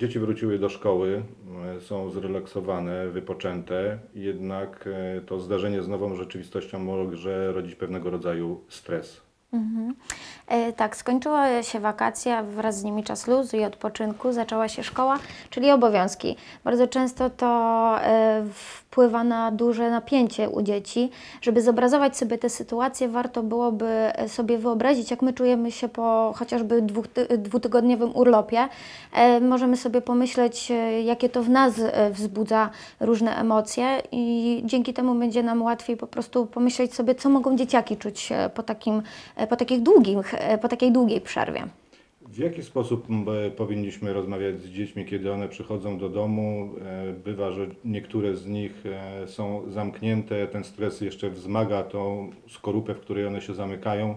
Dzieci wróciły do szkoły, są zrelaksowane, wypoczęte, jednak to zdarzenie z nową rzeczywistością może rodzić pewnego rodzaju stres. Mhm. Tak, skończyła się wakacja, wraz z nimi czas luzu i odpoczynku, zaczęła się szkoła, czyli obowiązki. Bardzo często to wpływa na duże napięcie u dzieci. Żeby zobrazować sobie tę sytuację, warto byłoby sobie wyobrazić, jak my czujemy się po chociażby dwutygodniowym urlopie. Możemy sobie pomyśleć, jakie to w nas wzbudza różne emocje i dzięki temu będzie nam łatwiej po prostu pomyśleć sobie, co mogą dzieciaki czuć po takiej długiej przerwie. W jaki sposób powinniśmy rozmawiać z dziećmi, kiedy one przychodzą do domu? Bywa, że niektóre z nich są zamknięte, ten stres jeszcze wzmaga tą skorupę, w której one się zamykają.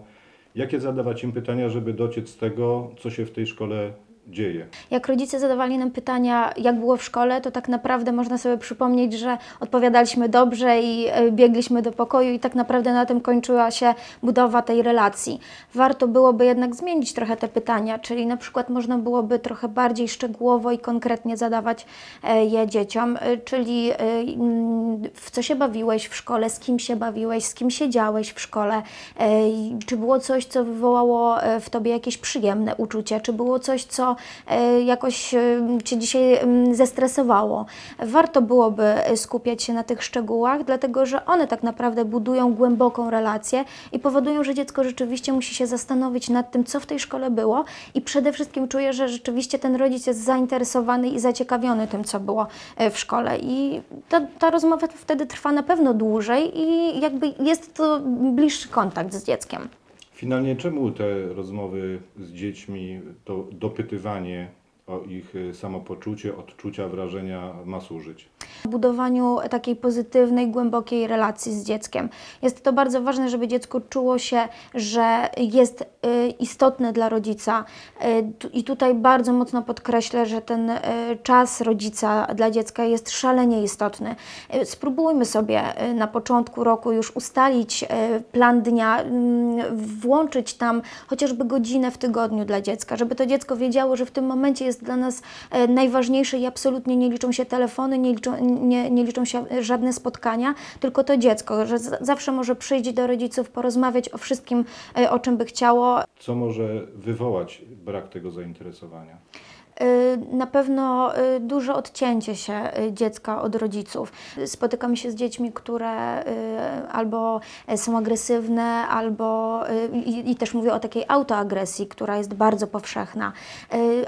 Jakie zadawać im pytania, żeby dociec z tego, co się w tej szkole dzieje? Jak rodzice zadawali nam pytania, jak było w szkole, to tak naprawdę można sobie przypomnieć, że odpowiadaliśmy dobrze i biegliśmy do pokoju i tak naprawdę na tym kończyła się budowa tej relacji. Warto byłoby jednak zmienić trochę te pytania, czyli na przykład można byłoby trochę bardziej szczegółowo i konkretnie zadawać je dzieciom, czyli w co się bawiłeś w szkole, z kim się bawiłeś, z kim siedziałeś w szkole, czy było coś, co wywołało w Tobie jakieś przyjemne uczucie, czy było coś, co jakoś Cię dzisiaj zestresowało. Warto byłoby skupiać się na tych szczegółach, dlatego że one tak naprawdę budują głęboką relację i powodują, że dziecko rzeczywiście musi się zastanowić nad tym, co w tej szkole było i przede wszystkim czuje, że rzeczywiście ten rodzic jest zainteresowany i zaciekawiony tym, co było w szkole. I ta rozmowa wtedy trwa na pewno dłużej i jakby jest to bliższy kontakt z dzieckiem. Finalnie, czemu te rozmowy z dziećmi, to dopytywanie o ich samopoczucie, odczucia, wrażenia ma służyć? Budowaniu takiej pozytywnej, głębokiej relacji z dzieckiem. Jest to bardzo ważne, żeby dziecko czuło się, że jest istotne dla rodzica i tutaj bardzo mocno podkreślę, że ten czas rodzica dla dziecka jest szalenie istotny. Spróbujmy sobie na początku roku już ustalić plan dnia, włączyć tam chociażby godzinę w tygodniu dla dziecka, żeby to dziecko wiedziało, że w tym momencie jest dla nas najważniejsze i absolutnie nie liczą się telefony, nie liczą się żadne spotkania, tylko to dziecko, że zawsze może przyjść do rodziców, porozmawiać o wszystkim, o czym by chciało. Co może wywołać brak tego zainteresowania? Na pewno duże odcięcie się dziecka od rodziców. Spotykam się z dziećmi, które albo są agresywne, albo i też mówię o takiej autoagresji, która jest bardzo powszechna.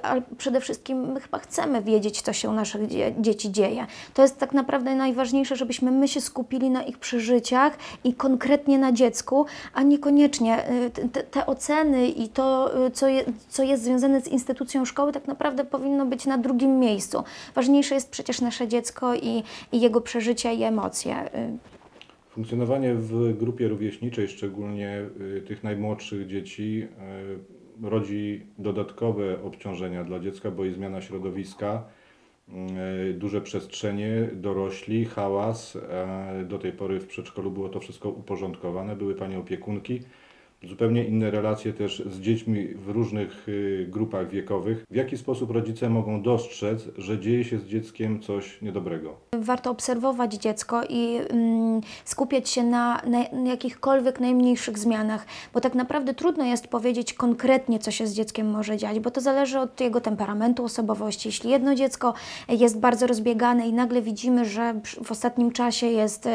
Ale przede wszystkim my chyba chcemy wiedzieć, co się u naszych dzieci dzieje. To jest tak naprawdę najważniejsze, żebyśmy my się skupili na ich przeżyciach i konkretnie na dziecku, a niekoniecznie te oceny i to, co jest związane z instytucją szkoły, tak naprawdę powinno być na drugim miejscu. Ważniejsze jest przecież nasze dziecko i jego przeżycia i emocje. Funkcjonowanie w grupie rówieśniczej, szczególnie tych najmłodszych dzieci, rodzi dodatkowe obciążenia dla dziecka, bo i zmiana środowiska, duże przestrzenie, dorośli, hałas. Do tej pory w przedszkolu było to wszystko uporządkowane, były panie opiekunki. Zupełnie inne relacje też z dziećmi w różnych grupach wiekowych. W jaki sposób rodzice mogą dostrzec, że dzieje się z dzieckiem coś niedobrego? Warto obserwować dziecko i skupiać się na jakichkolwiek najmniejszych zmianach, bo tak naprawdę trudno jest powiedzieć konkretnie, co się z dzieckiem może dziać, bo to zależy od jego temperamentu, osobowości. Jeśli jedno dziecko jest bardzo rozbiegane i nagle widzimy, że w ostatnim czasie jest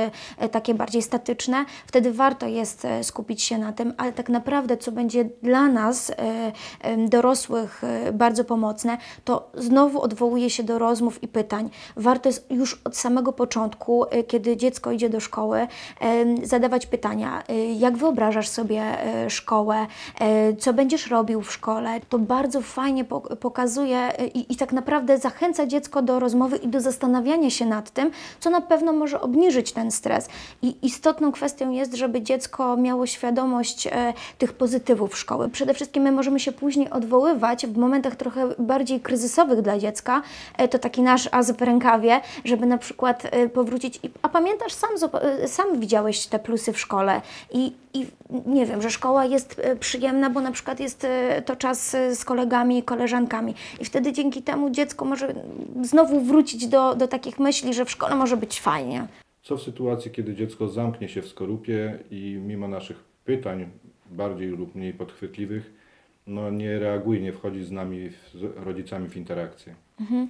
takie bardziej statyczne, wtedy warto jest skupić się na tym, ale tak naprawdę, co będzie dla nas, dorosłych, bardzo pomocne, to znowu odwołuje się do rozmów i pytań. Warto jest już od samego początku, kiedy dziecko idzie do szkoły, zadawać pytania. Jak wyobrażasz sobie szkołę? Co będziesz robił w szkole? To bardzo fajnie pokazuje i tak naprawdę zachęca dziecko do rozmowy i do zastanawiania się nad tym, co na pewno może obniżyć ten stres. I istotną kwestią jest, żeby dziecko miało świadomość tych pozytywów szkoły. Przede wszystkim my możemy się później odwoływać w momentach trochę bardziej kryzysowych dla dziecka. To taki nasz as w rękawie, żeby na przykład powrócić i, a pamiętasz, sam widziałeś te plusy w szkole i nie wiem, że szkoła jest przyjemna, bo na przykład jest to czas z kolegami i koleżankami. I wtedy dzięki temu dziecko może znowu wrócić do takich myśli, że w szkole może być fajnie. Co w sytuacji, kiedy dziecko zamknie się w skorupie i mimo naszych pytań, bardziej lub mniej podchwytliwych, no nie reaguje, nie wchodzi z nami, z rodzicami w interakcję? Mhm.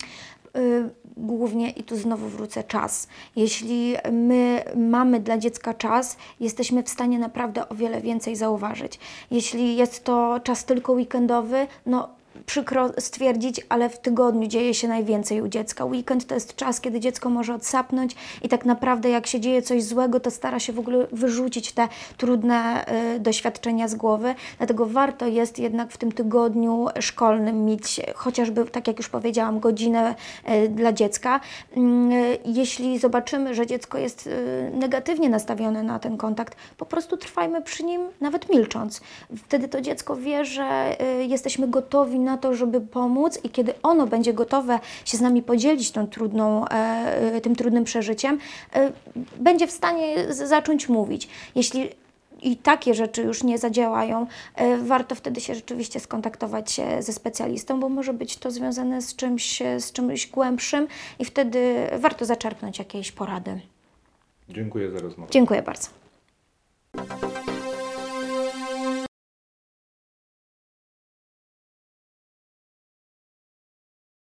Głównie, i tu znowu wrócę, czas. Jeśli my mamy dla dziecka czas, jesteśmy w stanie naprawdę o wiele więcej zauważyć. Jeśli jest to czas tylko weekendowy, no przykro stwierdzić, ale w tygodniu dzieje się najwięcej u dziecka. Weekend to jest czas, kiedy dziecko może odsapnąć i tak naprawdę jak się dzieje coś złego, to stara się w ogóle wyrzucić te trudne doświadczenia z głowy. Dlatego warto jest jednak w tym tygodniu szkolnym mieć chociażby, tak jak już powiedziałam, godzinę dla dziecka. Jeśli zobaczymy, że dziecko jest negatywnie nastawione na ten kontakt, po prostu trwajmy przy nim, nawet milcząc. Wtedy to dziecko wie, że jesteśmy gotowi na to, żeby pomóc, i kiedy ono będzie gotowe się z nami podzielić tą tym trudnym przeżyciem, będzie w stanie zacząć mówić. Jeśli i takie rzeczy już nie zadziałają, warto wtedy się rzeczywiście skontaktować ze specjalistą, bo może być to związane z czymś głębszym i wtedy warto zaczerpnąć jakiejś porady. Dziękuję za rozmowę. Dziękuję bardzo.